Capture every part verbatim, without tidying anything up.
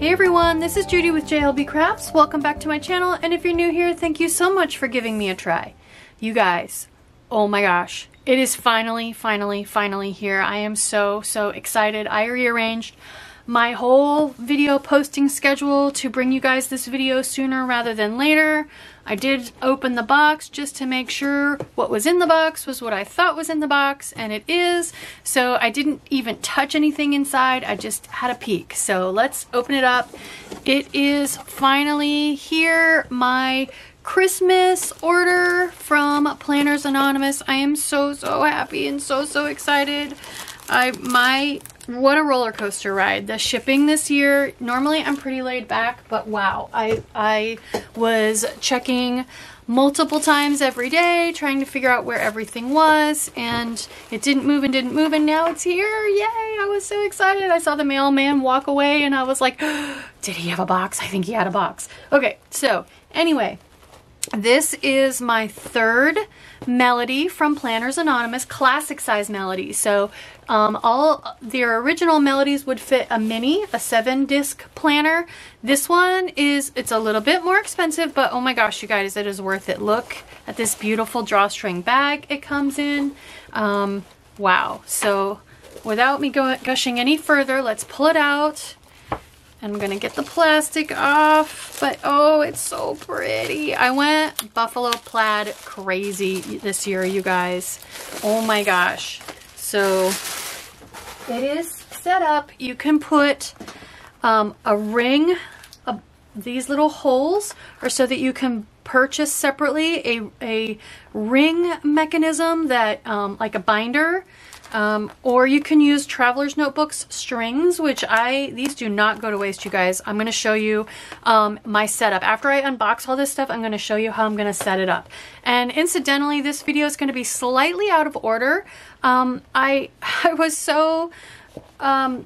Hey everyone, this is Judy with J L B Crafts. Welcome back to my channel, and if you're new here, thank you so much for giving me a try. You guys, oh my gosh, it is finally, finally, finally here. I am so, so excited. I rearranged my whole video posting schedule to bring you guys this video sooner rather than later. I did open the box just to make sure what was in the box was what I thought was in the box, and it is. So I didn't even touch anything inside. I just had a peek. So let's open it up. It is finally here, my Christmas order from Planners Anonymous. I am so, so happy and so, so excited. I, my, what a roller coaster ride. The shipping this year, normally I'm pretty laid back, but wow, I, I was checking multiple times every day, trying to figure out where everything was, and it didn't move and didn't move, and now it's here. Yay, I was so excited. I saw the mailman walk away, and I was like, did he have a box? I think he had a box. Okay, so anyway, this is my third melody from Planners Anonymous, classic size melody. So um, all their original melodies would fit a mini, a seven disc planner. This one is, it's a little bit more expensive, but oh my gosh, you guys, it is worth it. Look at this beautiful drawstring bag it comes in. Um, wow. So without me go gushing any further, let's pull it out. I'm gonna get the plastic off, but oh, it's so pretty. I went buffalo plaid crazy this year, you guys. Oh my gosh. So it is set up. You can put um, a ring, uh, these little holes are so that you can purchase separately a, a ring mechanism that um, like a binder. Um, or you can use Traveler's Notebooks strings, which I, these do not go to waste, you guys. I'm going to show you um, my setup. After I unbox all this stuff, I'm going to show you how I'm going to set it up. And incidentally, this video is going to be slightly out of order. Um, I, I was so um,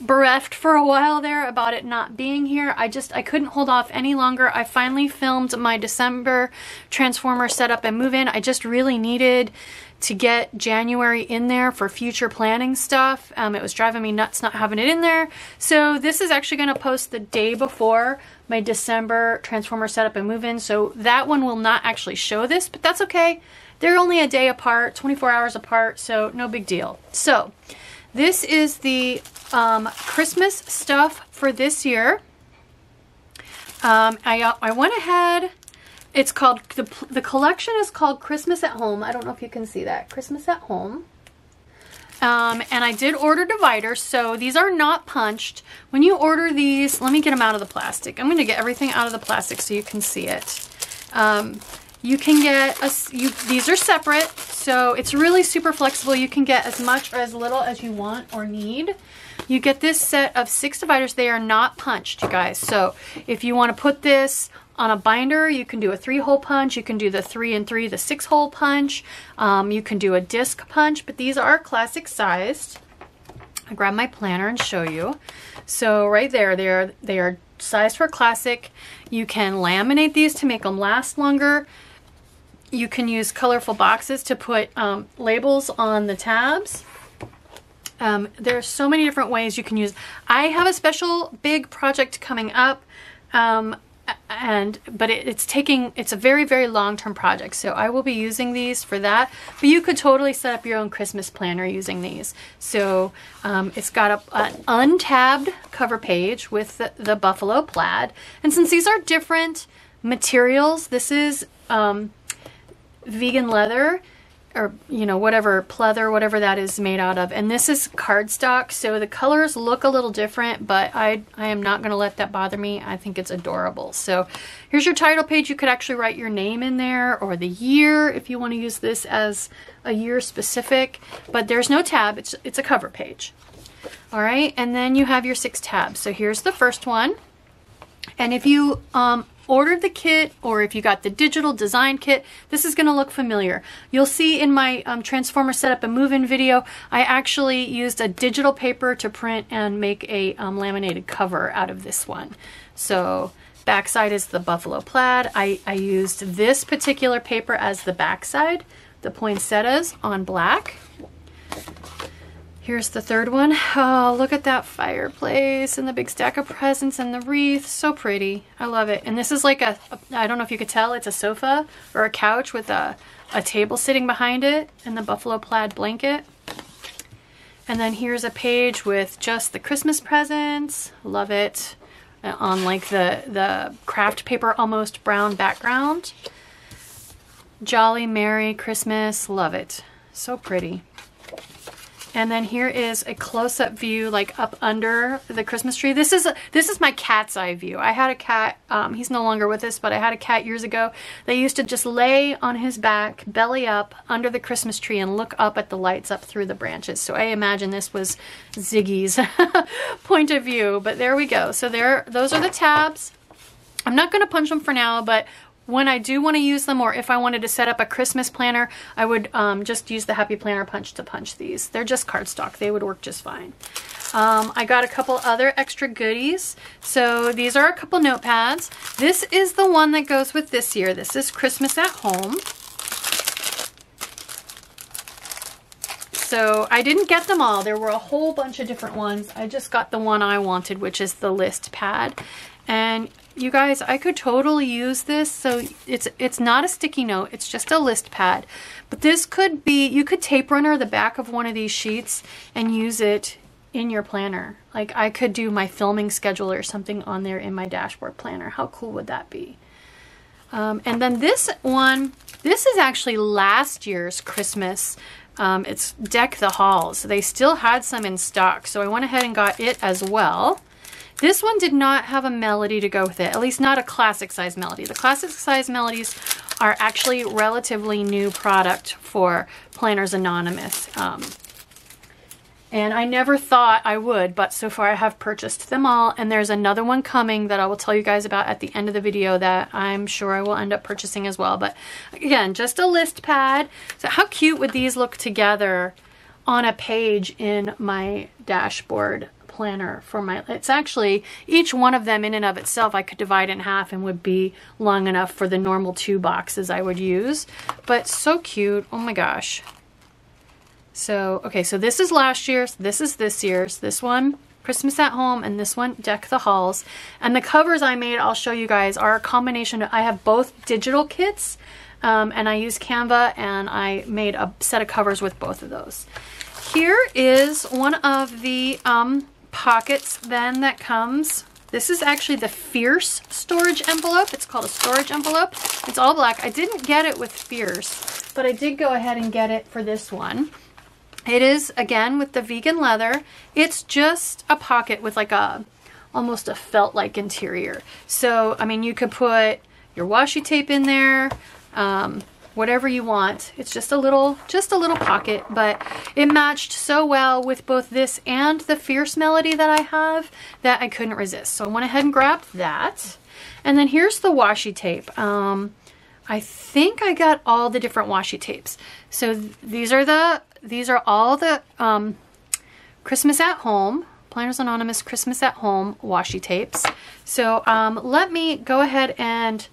bereft for a while there about it not being here. I just, I couldn't hold off any longer. I finally filmed my December Transformer setup and move in. I just really needed to get January in there for future planning stuff. Um, it was driving me nuts not having it in there. So this is actually gonna post the day before my December Transformer setup and move in. So that one will not actually show this, but that's okay. They're only a day apart, twenty-four hours apart, so no big deal. So this is the um, Christmas stuff for this year. Um, I, I went ahead. It's called, the, the collection is called Christmas at Home. I don't know if you can see that. Christmas at Home. Um, and I did order dividers, so these are not punched. When you order these, let me get them out of the plastic. I'm going to get everything out of the plastic so you can see it. Um, you can get, a, you, these are separate, so it's really super flexible. You can get as much or as little as you want or need. You get this set of six dividers. They are not punched, you guys. So if you want to put this on a binder, you can do a three hole punch, you can do the three and three, the six hole punch, um, you can do a disc punch, but these are classic sized. I'll grab my planner and show you. So right there, they are, they are sized for classic. You can laminate these to make them last longer. You can use colorful boxes to put um, labels on the tabs. Um, there are so many different ways you can use. I have a special big project coming up. Um, and but it, it's taking it's a very very long-term project, so I will be using these for that, but you could totally set up your own Christmas planner using these. So um, it's got a, an untabbed cover page with the, the buffalo plaid, and since these are different materials, this is um, vegan leather, or you know, whatever pleather, whatever that is made out of, and this is cardstock, so the colors look a little different, but I I am not going to let that bother me. I think it's adorable. So here's your title page. You could actually write your name in there, or the year if you want to use this as a year specific, but there's no tab. It's, it's a cover page. All right, and then you have your six tabs. So here's the first one, and if you um ordered the kit, or if you got the digital design kit, this is going to look familiar. You'll see in my um, Transformer setup and move-in video, I actually used a digital paper to print and make a um, laminated cover out of this one. So backside is the buffalo plaid. I, I used this particular paper as the backside, the poinsettias on black. Here's the third one. Oh, look at that fireplace and the big stack of presents and the wreath. So pretty. I love it. And this is like a, a I don't know if you could tell, it's a sofa or a couch with a, a table sitting behind it and the buffalo plaid blanket. And then here's a page with just the Christmas presents. Love it. On like the, the craft paper, almost brown background. Jolly Merry Christmas. Love it. So pretty. And then here is a close-up view, like up under the Christmas tree. This is this is my cat's eye view. I had a cat, um, he's no longer with us, but I had a cat years ago. They used to just lay on his back, belly up, under the Christmas tree and look up at the lights up through the branches. So I imagine this was Ziggy's point of view, but there we go. So there, those are the tabs. I'm not gonna punch them for now, but when I do want to use them, or if I wanted to set up a Christmas planner, I would um, just use the Happy Planner punch to punch these. They're just cardstock. They would work just fine. Um, I got a couple other extra goodies. So these are a couple notepads. This is the one that goes with this year. This is Christmas at Home. So I didn't get them all. There were a whole bunch of different ones. I just got the one I wanted, which is the list pad. And you guys, I could totally use this. So it's it's not a sticky note, it's just a list pad. But this could be, you could tape runner the back of one of these sheets and use it in your planner. Like I could do my filming schedule or something on there in my dashboard planner. How cool would that be? Um, and then this one, this is actually last year's Christmas. Um, it's Deck the Halls. They still had some in stock, so I went ahead and got it as well. This one did not have a melody to go with it, at least not a classic size melody. The classic size melodies are actually relatively new product for Planners Anonymous. Um, and I never thought I would, but so far I have purchased them all. And there's another one coming that I will tell you guys about at the end of the video that I'm sure I will end up purchasing as well. But again, just a list pad. So how cute would these look together on a page in my dashboard planner for my, it's actually each one of them in and of itself I could divide in half and would be long enough for the normal two boxes I would use, but so cute. Oh my gosh. So, okay, so this is last year's, this is this year's, this one, Christmas at Home, and this one, Deck the Halls. And the covers I made, I'll show you guys, are a combination. I have both digital kits, um, and I use Canva, and I made a set of covers with both of those. Here is one of the, um, pockets then that comes. This is actually the Fierce storage envelope. It's called a storage envelope. It's all black. I didn't get it with Fierce, but I did go ahead and get it for this one. It is again with the vegan leather. It's just a pocket with like a almost a felt like interior. So I mean you could put your washi tape in there, um, whatever you want. It's just a little, just a little pocket, but it matched so well with both this and the Fierce melody that I have that I couldn't resist. So I went ahead and grabbed that. And then here's the washi tape. Um, I think I got all the different washi tapes. So th these are the, these are all the um, Christmas at Home, Planners Anonymous Christmas at Home washi tapes. So um, let me go ahead and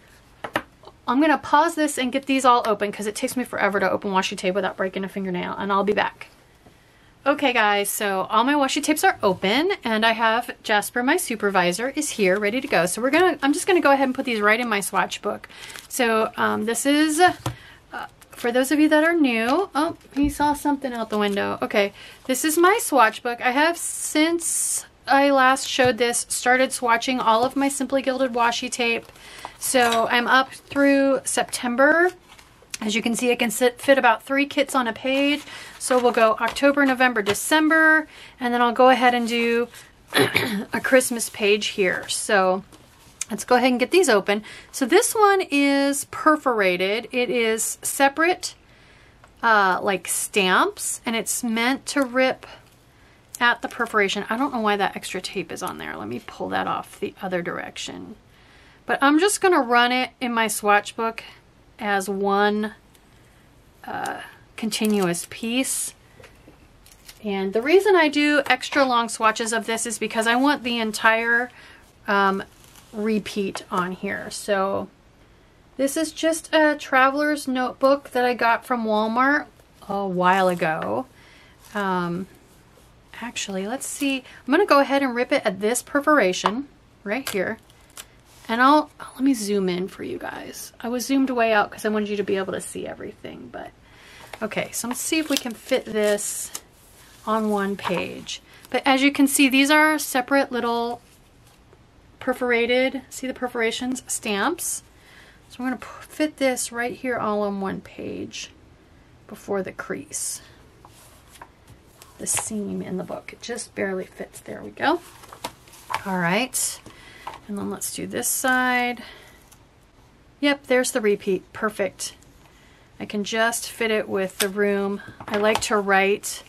I'm gonna pause this and get these all open because it takes me forever to open washi tape without breaking a fingernail, and I'll be back. Okay guys, so all my washi tapes are open and I have Jazpur, my supervisor, is here ready to go. So we're gonna, I'm just gonna go ahead and put these right in my swatch book. So um, this is, uh, for those of you that are new, oh, he saw something out the window. Okay, this is my swatch book. I have since I last showed this, started swatching all of my Simply Gilded washi tape. So I'm up through September. As you can see, I can sit, fit about three kits on a page. So we'll go October, November, December, and then I'll go ahead and do a Christmas page here. So let's go ahead and get these open. So this one is perforated. It is separate, uh, like stamps, and it's meant to rip at the perforation. I don't know why that extra tape is on there. Let me pull that off the other direction. But I'm just gonna run it in my swatch book as one uh, continuous piece. And the reason I do extra long swatches of this is because I want the entire um, repeat on here. So this is just a Traveler's Notebook that I got from Walmart a while ago. Um, actually, let's see. I'm going to go ahead and rip it at this perforation right here. And I'll, oh, let me zoom in for you guys. I was zoomed way out because I wanted you to be able to see everything. But okay, so let's see if we can fit this on one page. But as you can see, these are separate little perforated, see the perforations, stamps. So I'm going to fit this right here all on one page before the crease. The seam in the book, it just barely fits. There we go. All right. And then let's do this side. Yep, there's the repeat. Perfect. I can just fit it with the room. I like to write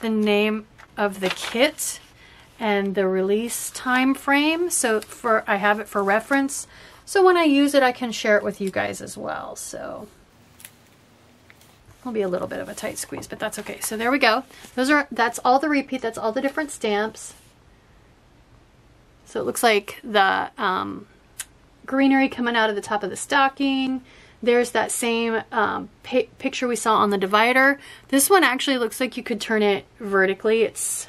the name of the kit and the release time frame. So for I have it for reference. So when I use it, I can share it with you guys as well. So it'll be a little bit of a tight squeeze, but that's okay. So there we go. Those are that's all the repeat. That's all the different stamps. So it looks like the um, greenery coming out of the top of the stocking. There's that same um, picture we saw on the divider. This one actually looks like you could turn it vertically. It's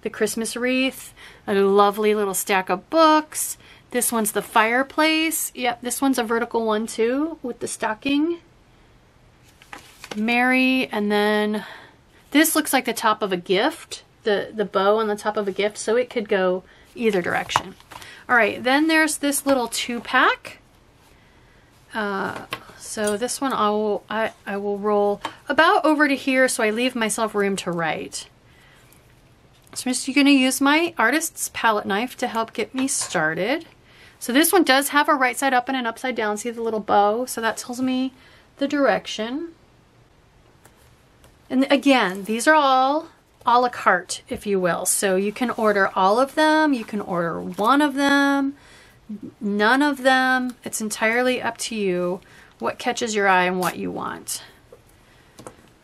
the Christmas wreath, a lovely little stack of books. This one's the fireplace. Yep, this one's a vertical one too with the stocking. Mary, and then this looks like the top of a gift, the, the bow on the top of a gift, so it could go either direction. All right, then there's this little two-pack. Uh, so this one I will, I, I will roll about over to here so I leave myself room to write. So I'm just going to use my artist's palette knife to help get me started. So this one does have a right side up and an upside down. See the little bow? So that tells me the direction. And again, these are all a la carte, if you will. So you can order all of them, you can order one of them, none of them. It's entirely up to you what catches your eye and what you want.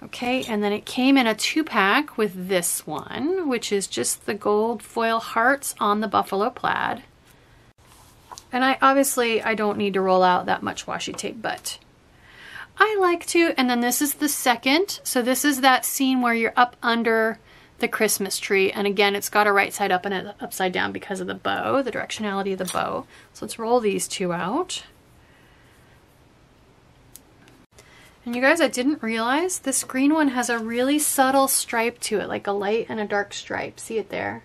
Okay, and then it came in a two-pack with this one, which is just the gold foil hearts on the buffalo plaid. And I obviously, I don't need to roll out that much washi tape, but I like to. And then this is the second. So this is that scene where you're up under the Christmas tree. And again, it's got a right side up and an upside down because of the bow, the directionality of the bow. So let's roll these two out. And you guys, I didn't realize this green one has a really subtle stripe to it, like a light and a dark stripe. See it there?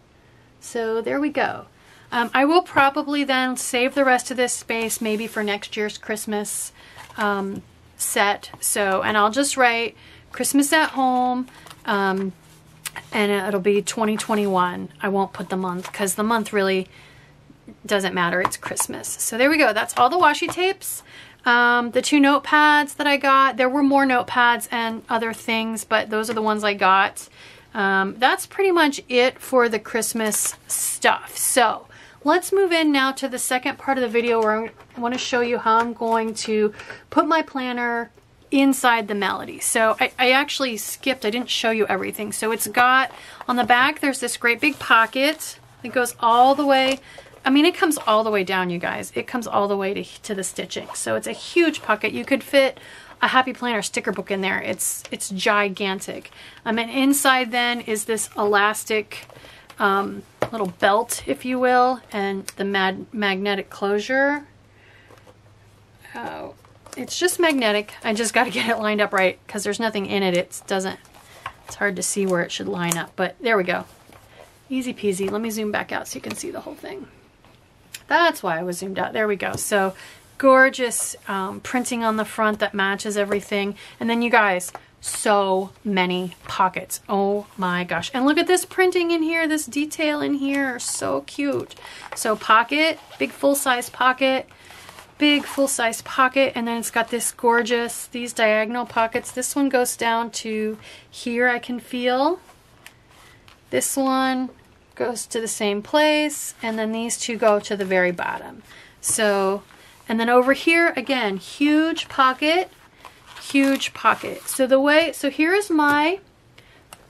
So there we go. Um, I will probably then save the rest of this space maybe for next year's Christmas um, set. So, and I'll just write Christmas at Home, um, and it'll be twenty twenty-one. I won't put the month because the month really doesn't matter. It's Christmas. So there we go. That's all the washi tapes. Um, the two notepads that I got, there were more notepads and other things, but those are the ones I got. Um, that's pretty much it for the Christmas stuff. So let's move in now to the second part of the video where I want to show you how I'm going to put my planner inside the Melody. So I, I actually skipped, I didn't show you everything. So it's got, on the back, there's this great big pocket that goes all the way, I mean, it comes all the way down, you guys. It comes all the way to, to the stitching. So it's a huge pocket. You could fit a Happy Planner sticker book in there. It's it's gigantic. Um, and inside then is this elastic um, little belt, if you will, and the mag magnetic closure. Oh, it's just magnetic. I just got to get it lined up right because there's nothing in it. It doesn't, it's hard to see where it should line up, but there we go. Easy peasy. Let me zoom back out so you can see the whole thing. That's why I was zoomed out. There we go. So gorgeous um, printing on the front that matches everything. And then you guys, so many pockets. Oh my gosh. And look at this printing in here. This detail in here. So cute. So pocket, big full-size pocket, big full-size pocket. And then it's got this gorgeous, these diagonal pockets. This one goes down to here, I can feel. This one goes to the same place, and then these two go to the very bottom. So, and then over here again, huge pocket, huge pocket. So the way, so here is my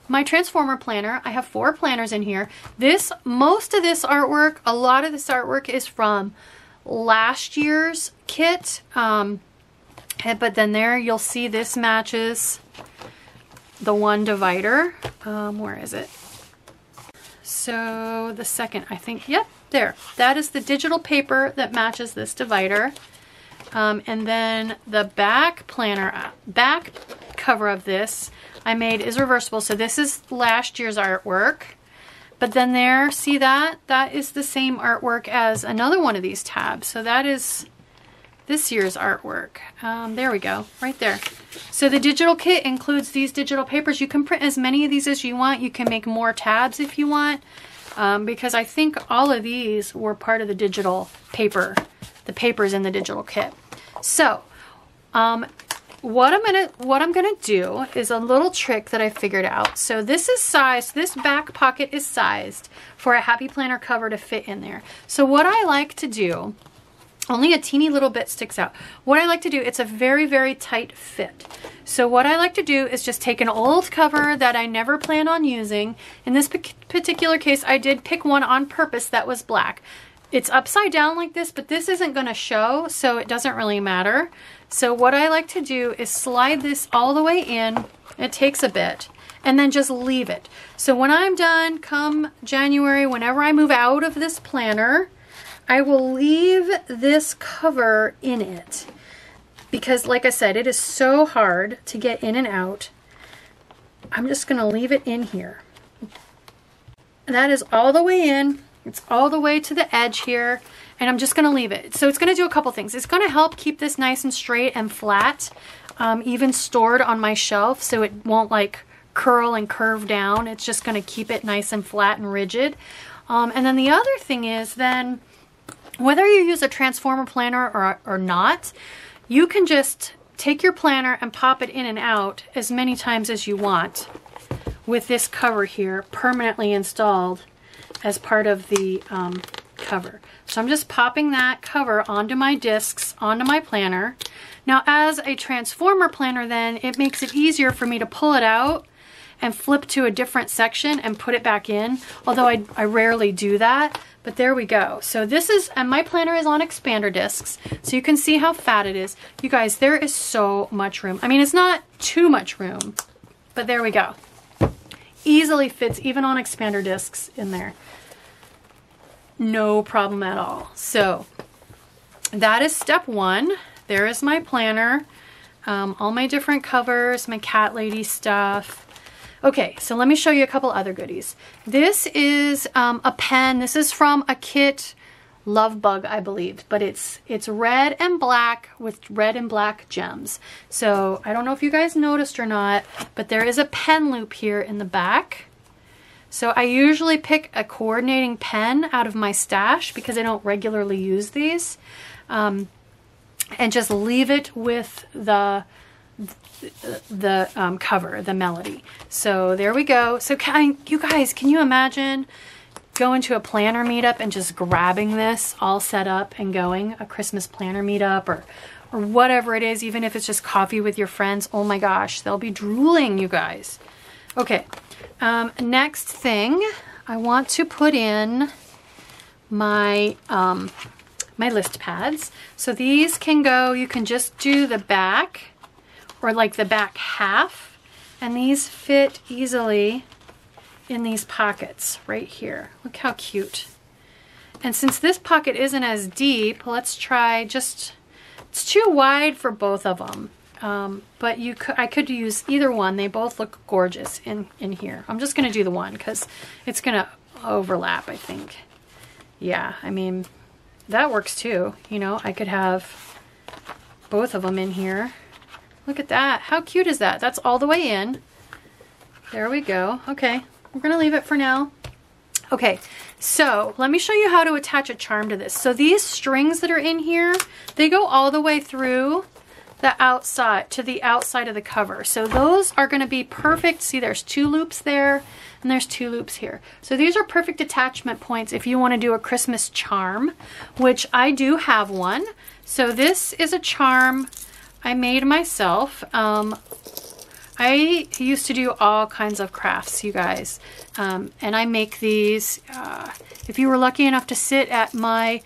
my Transformer planner. I have four planners in here. This, most of this artwork, a lot of this artwork is from last year's kit, um, but then there you'll see this matches the one divider. Um, where is it? So the second, I think, yep, there. That is the digital paper that matches this divider. Um, and then the back planner, back cover of this I made is reversible. So this is last year's artwork. But then there, see that? That is the same artwork as another one of these tabs. So that is this year's artwork. Um, there we go, right there. So the digital kit includes these digital papers. You can print as many of these as you want. You can make more tabs if you want, um, because I think all of these were part of the digital paper, the papers in the digital kit. So um, what I'm gonna what I'm gonna do is a little trick that I figured out. So this is sized, this back pocket is sized for a Happy Planner cover to fit in there. So what I like to do, only a teeny little bit sticks out. What I like to do, it's a very, very tight fit. So what I like to do is just take an old cover that I never plan on using. In this particular case, I did pick one on purpose that was black. It's upside down like this, but this isn't going to show, so it doesn't really matter. So what I like to do is slide this all the way in. It takes a bit, and then just leave it. So when I'm done, come January, whenever I move out of this planner, I will leave this cover in it because, like I said, it is so hard to get in and out. I'm just going to leave it in here. That is all the way in. It's all the way to the edge here, and I'm just going to leave it. So it's going to do a couple things. It's going to help keep this nice and straight and flat, um, even stored on my shelf, so it won't like curl and curve down. It's just going to keep it nice and flat and rigid. Um, and then the other thing is then, whether you use a Transformer planner or, or not, you can just take your planner and pop it in and out as many times as you want with this cover here permanently installed as part of the um, cover. So I'm just popping that cover onto my discs, onto my planner. Now as a Transformer planner then, it makes it easier for me to pull it out and flip to a different section and put it back in, although I, I rarely do that. But there we go. So this is, and my planner is on expander discs, so you can see how fat it is. You guys, there is so much room. I mean, it's not too much room, but there we go. Easily fits even on expander discs in there. No problem at all. So that is step one. There is my planner, um, all my different covers, my cat lady stuff. Okay, so let me show you a couple other goodies. This is um, a pen. This is from a kit, Lovebug, I believe, but it's it's red and black with red and black gems. So I don't know if you guys noticed or not, but there is a pen loop here in the back. So I usually pick a coordinating pen out of my stash because I don't regularly use these, um, and just leave it with the the um, cover, the melody. So there we go. So can I, you guys, can you imagine going to a planner meetup and just grabbing this all set up and going, a Christmas planner meetup or, or whatever it is, even if it's just coffee with your friends? Oh my gosh, they'll be drooling, you guys. Okay, um, next thing, I want to put in my um, my list pads. So these can go, you can just do the back, or like the back half, and these fit easily in these pockets right here. Look how cute. And since this pocket isn't as deep, let's try just, it's too wide for both of them, um, but you could, I could use either one. They both look gorgeous in, in here. I'm just gonna do the one because it's gonna overlap, I think. Yeah, I mean, that works too. You know, I could have both of them in here. Look at that. How cute is that? That's all the way in. There we go. Okay, we're going to leave it for now. Okay, so let me show you how to attach a charm to this. So these strings that are in here, they go all the way through the outside, to the outside of the cover. So those are going to be perfect. See, there's two loops there, and there's two loops here. So these are perfect attachment points if you want to do a Christmas charm, which I do have one. So this is a charm I made myself. um, I used to do all kinds of crafts, you guys, um, and I make these. Uh, if you were lucky enough to sit at my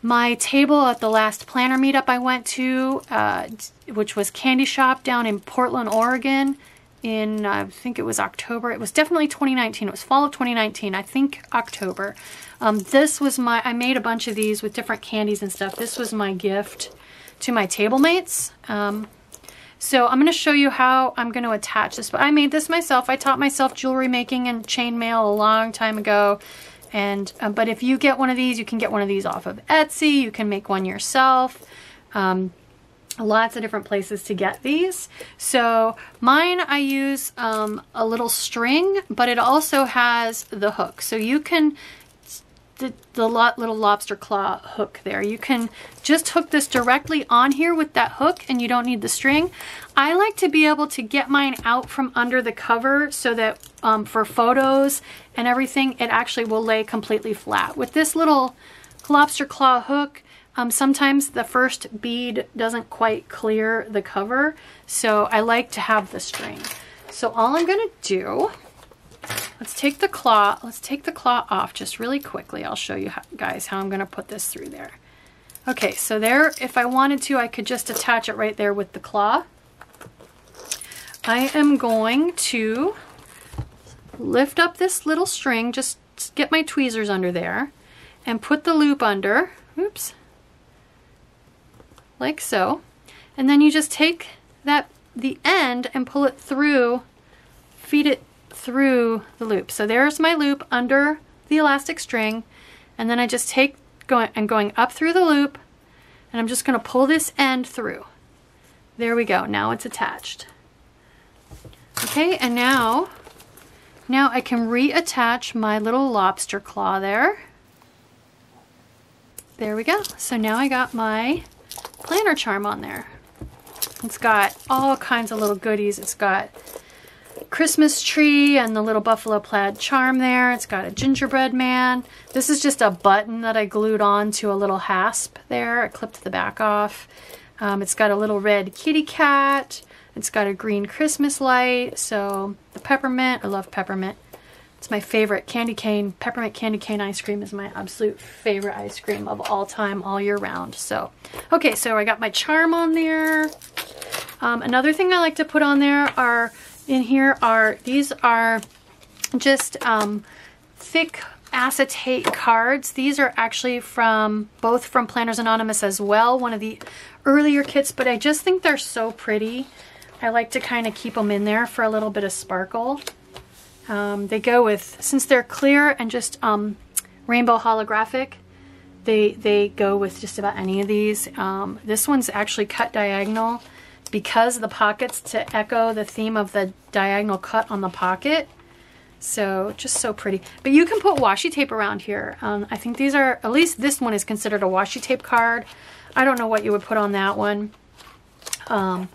my table at the last planner meetup I went to, uh, which was Candy Shop down in Portland, Oregon, in, I think it was October. It was definitely twenty nineteen. It was fall of twenty nineteen. I think October. Um, this was my, I made a bunch of these with different candies and stuff. This was my gift to my table mates. Um, so I'm going to show you how I'm going to attach this. But I made this myself. I taught myself jewelry making and chainmail a long time ago. And uh, but if you get one of these, you can get one of these off of Etsy. You can make one yourself. Um, lots of different places to get these. So mine, I use um, a little string, but it also has the hook. So you can, the, the little lobster claw hook there, you can just hook this directly on here with that hook and you don't need the string. I like to be able to get mine out from under the cover so that um, for photos and everything, it actually will lay completely flat. With this little lobster claw hook, Um, sometimes the first bead doesn't quite clear the cover, so I like to have the string. So all I'm gonna do, let's take the claw, let's take the claw off just really quickly. I'll show you how, guys, how I'm gonna put this through there. Okay, so there, if I wanted to, I could just attach it right there with the claw. I am going to lift up this little string, just get my tweezers under there, and put the loop under, oops, like so, and then you just take that, the end, and pull it through, feed it through the loop. So there's my loop under the elastic string, and then I just take, going, I'm going up through the loop, and I'm just gonna pull this end through. There we go, now it's attached. Okay, and now, now I can reattach my little lobster claw there. There we go, so now I got my planner charm on there. It's got all kinds of little goodies. It's got Christmas tree and the little buffalo plaid charm there. It's got a gingerbread man. This is just a button that I glued on to a little hasp there. I clipped the back off. Um, it's got a little red kitty cat. It's got a green Christmas light. So the peppermint, I love peppermint. It's my favorite candy cane. Peppermint candy cane ice cream is my absolute favorite ice cream of all time, all year round. So, okay, so I got my charm on there. Um, another thing I like to put on there are, in here are, these are just um, thick acetate cards. These are actually from, both from Planners Anonymous as well, one of the earlier kits, but I just think they're so pretty. I like to kind of keep them in there for a little bit of sparkle. Um, they go with, since they're clear and just um, rainbow holographic, they, they go with just about any of these. Um, this one's actually cut diagonal because the pockets, to echo the theme of the diagonal cut on the pocket. So just so pretty. But you can put washi tape around here. Um, I think these are, at least this one is considered a washi tape card. I don't know what you would put on that one. Um,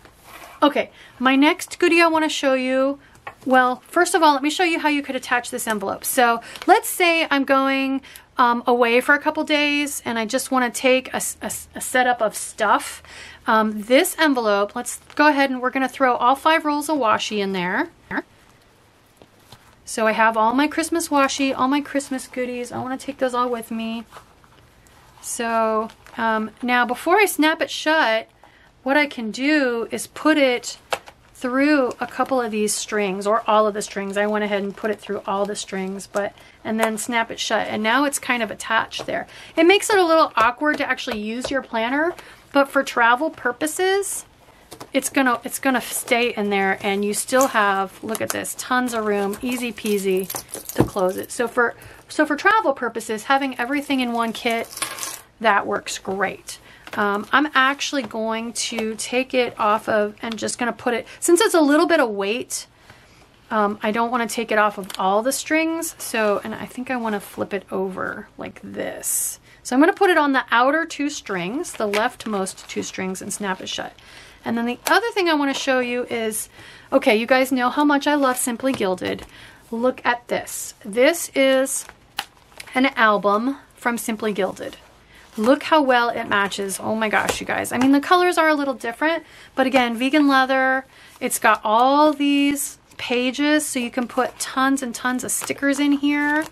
okay, my next goodie I want to show you. Well, first of all, let me show you how you could attach this envelope. So let's say I'm going um, away for a couple days and I just want to take a, a, a setup of stuff. Um, this envelope, let's go ahead and we're going to throw all five rolls of washi in there. So I have all my Christmas washi, all my Christmas goodies. I want to take those all with me. So um, now before I snap it shut, what I can do is put it through a couple of these strings, or all of the strings. I went ahead and put it through all the strings, but, and then snap it shut. And now it's kind of attached there. It makes it a little awkward to actually use your planner, but for travel purposes, it's gonna, it's gonna stay in there and you still have, look at this, tons of room, easy peasy to close it. So for, so for travel purposes, having everything in one kit, that works great. Um, I'm actually going to take it off of, and just going to put it, since it's a little bit of weight, um, I don't want to take it off of all the strings. So, and I think I want to flip it over like this. So I'm going to put it on the outer two strings, the leftmost two strings, and snap it shut. And then the other thing I want to show you is, okay, you guys know how much I love Simply Gilded. Look at this. This is an album from Simply Gilded. Look how well it matches. Oh my gosh, you guys. I mean, the colors are a little different, but again, vegan leather. It's got all these pages, so you can put tons and tons of stickers in here.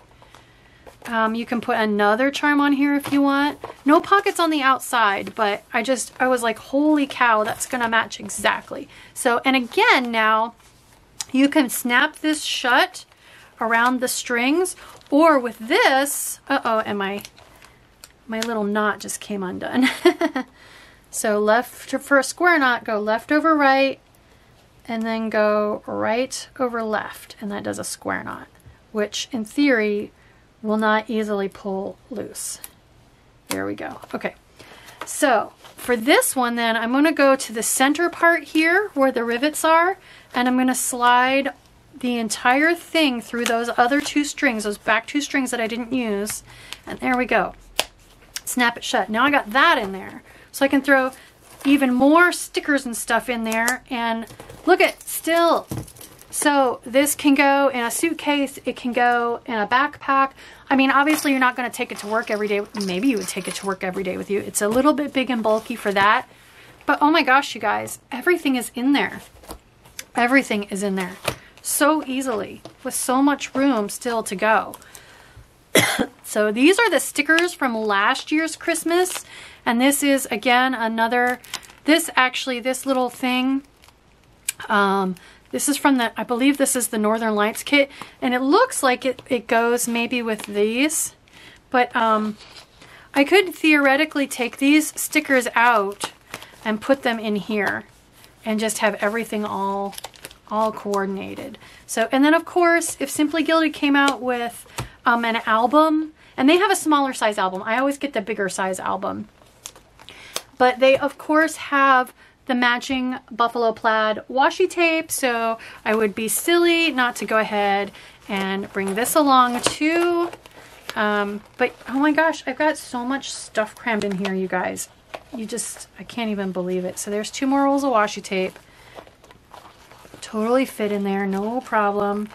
Um, you can put another charm on here if you want. No pockets on the outside, but I just, I was like, holy cow, that's gonna match exactly. So, and again, now You can snap this shut around the strings, or with this, uh-oh, and my, my little knot just came undone. So left, for a square knot, go left over right, and then go right over left, and that does a square knot, which in theory will not easily pull loose. There we go. Okay, so for this one then, I'm gonna go to the center part here where the rivets are, and I'm gonna slide the entire thing through those other two strings, those back two strings that I didn't use, and there we go. Snap it shut. Now I got that in there. So I can throw even more stickers and stuff in there, and look at still. So this can go in a suitcase, it can go in a backpack. I mean, obviously you're not gonna take it to work every day. Maybe you would take it to work every day with you. It's a little bit big and bulky for that. But oh my gosh, you guys, everything is in there. Everything is in there so easily with so much room still to go. So these are the stickers from last year's Christmas. And this is, again, another, this actually, this little thing, um, this is from the, I believe this is the Northern Lights kit, and it looks like it, it goes maybe with these, but um, I could theoretically take these stickers out and put them in here and just have everything all, all coordinated. So, and then of course, if Simply Gilded came out with um, an album, and they have a smaller size album, I always get the bigger size album. But they, of course, have the matching buffalo plaid washi tape, so I would be silly not to go ahead and bring this along, too. Um, but, oh my gosh, I've got so much stuff crammed in here, you guys. You just, I can't even believe it. So there's two more rolls of washi tape. Totally fit in there, no problem.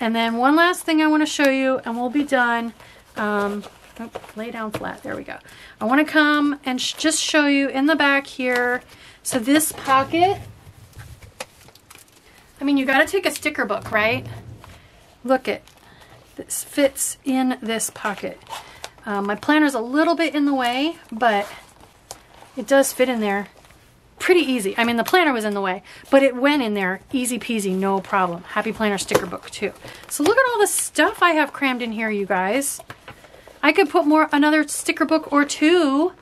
And then one last thing I want to show you, and we'll be done. Um... Oh, lay down flat, there we go. I want to come and sh just show you in the back here. So this pocket, I mean, you got to take a sticker book, right? Look it, this fits in this pocket. Um, my planner's a little bit in the way, but it does fit in there pretty easy. I mean, the planner was in the way, but it went in there easy peasy, no problem. Happy Planner sticker book too. So look at all the stuff I have crammed in here, you guys. I could put more, another sticker book or two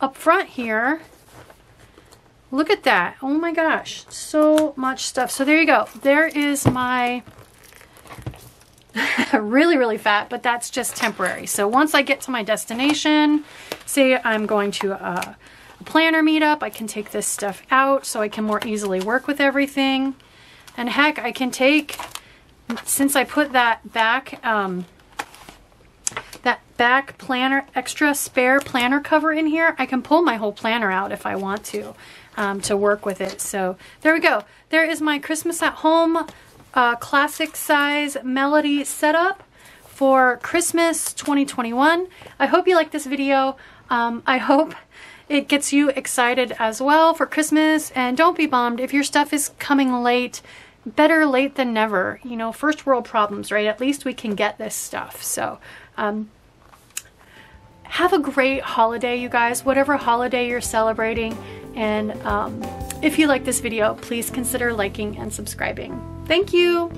up front here. Look at that. Oh my gosh, so much stuff. So there you go. There is my really, really fat, but that's just temporary. So once I get to my destination, say I'm going to a, a planner meetup, I can take this stuff out so I can more easily work with everything. And heck, I can take, since I put that back, um, that back planner, extra spare planner cover in here, I can pull my whole planner out if I want to, um, to work with it. So there we go. There is my Christmas at Home uh, classic size melody setup for Christmas twenty twenty-one. I hope you like this video. Um, I hope it gets you excited as well for Christmas, and don't be bummed if your stuff is coming late. Better late than never. You know, first world problems, right? At least we can get this stuff. So um, have a great holiday, you guys, whatever holiday you're celebrating. And um, if you like this video, please consider liking and subscribing. Thank you.